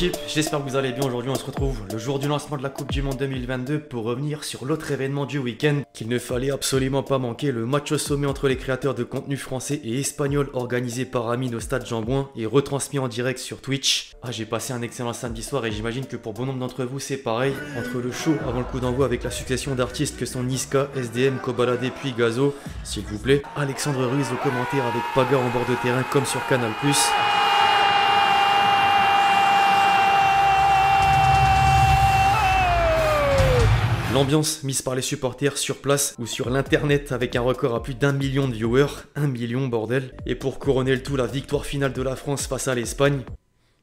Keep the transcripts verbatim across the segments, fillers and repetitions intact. l'équipe, j'espère que vous allez bien. Aujourd'hui on se retrouve le jour du lancement de la Coupe du Monde deux mille vingt-deux pour revenir sur l'autre événement du week-end qu'il ne fallait absolument pas manquer, le match au sommet entre les créateurs de contenu français et espagnols organisé par Amine au stade Jean-Bouin et retransmis en direct sur Twitch. Ah, j'ai passé un excellent samedi soir et j'imagine que pour bon nombre d'entre vous c'est pareil. Entre le show avant le coup d'envoi avec la succession d'artistes que sont Niska, S D M, Kobalade puis Gazo, s'il vous plaît, Alexandre Ruiz au commentaire avec Paga en bord de terrain comme sur Canal plus. L'ambiance mise par les supporters sur place ou sur l'internet avec un record à plus d'un million de viewers, un million bordel, et pour couronner le tout la victoire finale de la France face à l'Espagne.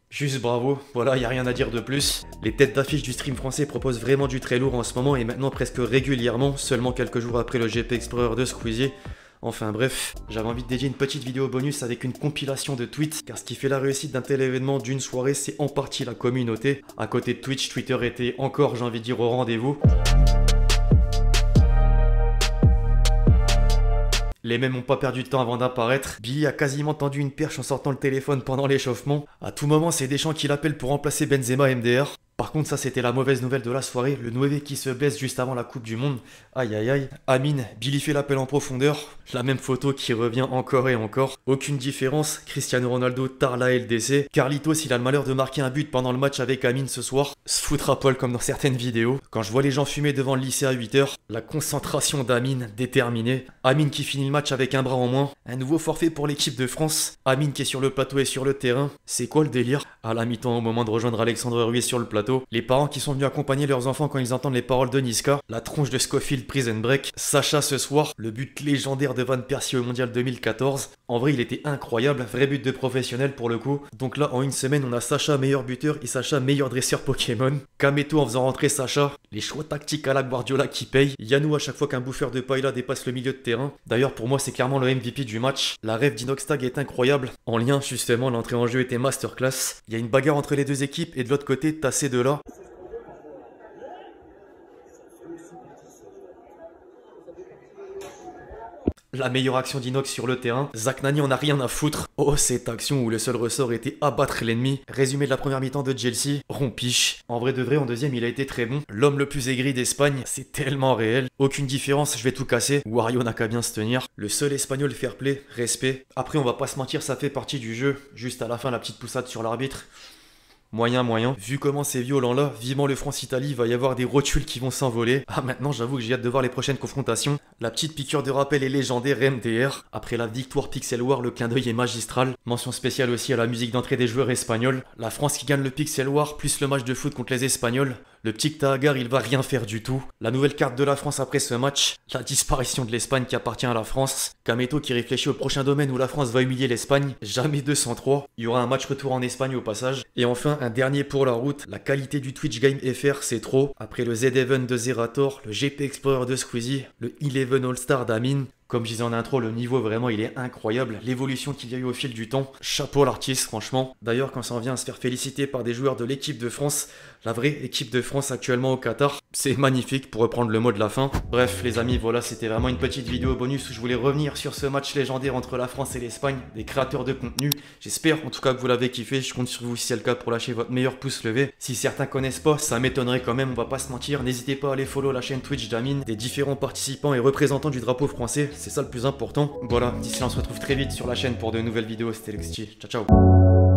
Juste bravo, voilà, y a rien à dire de plus. Les têtes d'affiche du stream français proposent vraiment du très lourd en ce moment et maintenant presque régulièrement, seulement quelques jours après le G P Explorer de Squeezie. Enfin bref, j'avais envie de dédier une petite vidéo bonus avec une compilation de tweets, car ce qui fait la réussite d'un tel événement d'une soirée, c'est en partie la communauté. À côté de Twitch, Twitter était encore, j'ai envie de dire, au rendez-vous. Les mêmes n'ont pas perdu de temps avant d'apparaître. Billy a quasiment tendu une perche en sortant le téléphone pendant l'échauffement. À tout moment, c'est Deschamps qui l'appelle pour remplacer Benzema M D R. Par contre, ça c'était la mauvaise nouvelle de la soirée, le Noué qui se blesse juste avant la Coupe du Monde. Aïe aïe aïe. Amine, Billy fait l'appel en profondeur. La même photo qui revient encore et encore. Aucune différence, Cristiano Ronaldo tard la L D C. Carlitos, il a le malheur de marquer un but pendant le match avec Amine ce soir. Se foutre à poil comme dans certaines vidéos. Quand je vois les gens fumer devant le lycée à huit heures, la concentration d'Amine déterminée. Amine qui finit le match avec un bras en moins. Un nouveau forfait pour l'équipe de France. Amine qui est sur le plateau et sur le terrain. C'est quoi le délire? À la mi-temps, au moment de rejoindre Alexandre Ruiz sur le plateau. Les parents qui sont venus accompagner leurs enfants quand ils entendent les paroles de Niska, la tronche de Scofield Prison Break, Sacha ce soir, le but légendaire de Van Persie au Mondial deux mille quatorze. En vrai, il était incroyable, vrai but de professionnel pour le coup. Donc là, en une semaine, on a Sacha meilleur buteur et Sacha meilleur dresseur Pokémon. Kameto en faisant rentrer Sacha. Les choix tactiques à la Guardiola qui paye. Yannou à chaque fois qu'un bouffeur de paille là dépasse le milieu de terrain. D'ailleurs, pour moi, c'est clairement le M V P du match. La rêve d'Inoxtag est incroyable. En lien, justement, l'entrée en jeu était masterclass. Il y a une bagarre entre les deux équipes et de l'autre côté, tassé de là. La meilleure action d'Inox sur le terrain, Zach Nani en a rien à foutre. Oh, cette action où le seul ressort était abattre l'ennemi. Résumé de la première mi-temps de Chelsea, rompiche. En vrai de vrai, en deuxième, il a été très bon. L'homme le plus aigri d'Espagne, c'est tellement réel. Aucune différence, je vais tout casser. Wario n'a qu'à bien se tenir. Le seul espagnol fair play, respect. Après, on va pas se mentir, ça fait partie du jeu. Juste à la fin, la petite poussade sur l'arbitre. Moyen, moyen. Vu comment c'est violent là, vivement le France-Italie, il va y avoir des rotules qui vont s'envoler. Ah, maintenant, j'avoue que j'ai hâte de voir les prochaines confrontations. La petite piqûre de rappel est légendaire, M D R. Après la victoire Pixel War, le clin d'œil est magistral. Mention spéciale aussi à la musique d'entrée des joueurs espagnols. La France qui gagne le Pixel War, plus le match de foot contre les Espagnols. Le petit Tahagar, il va rien faire du tout. La nouvelle carte de la France après ce match. La disparition de l'Espagne qui appartient à la France. Kameto qui réfléchit au prochain domaine où la France va humilier l'Espagne. Jamais deux cent trois. Il y aura un match retour en Espagne au passage. Et enfin, un dernier pour la route, la qualité du Twitch Game F R, c'est trop. Après le Z-Event de Zerator, le G P Explorer de Squeezie, le Eleven All-Star d'Amine. Comme je disais en intro, le niveau vraiment il est incroyable, l'évolution qu'il y a eu au fil du temps. Chapeau à l'artiste franchement. D'ailleurs quand ça en vient à se faire féliciter par des joueurs de l'équipe de France, la vraie équipe de France actuellement au Qatar, c'est magnifique pour reprendre le mot de la fin. Bref les amis, voilà c'était vraiment une petite vidéo bonus où je voulais revenir sur ce match légendaire entre la France et l'Espagne, des créateurs de contenu. J'espère en tout cas que vous l'avez kiffé, je compte sur vous si c'est le cas pour lâcher votre meilleur pouce levé. Si certains connaissent pas, ça m'étonnerait quand même, on va pas se mentir, n'hésitez pas à aller follow la chaîne Twitch d'Amine, des différents participants et représentants du drapeau français, c'est ça le plus important. Voilà, d'ici là on se retrouve très vite sur la chaîne pour de nouvelles vidéos, c'était Lexity, ciao ciao.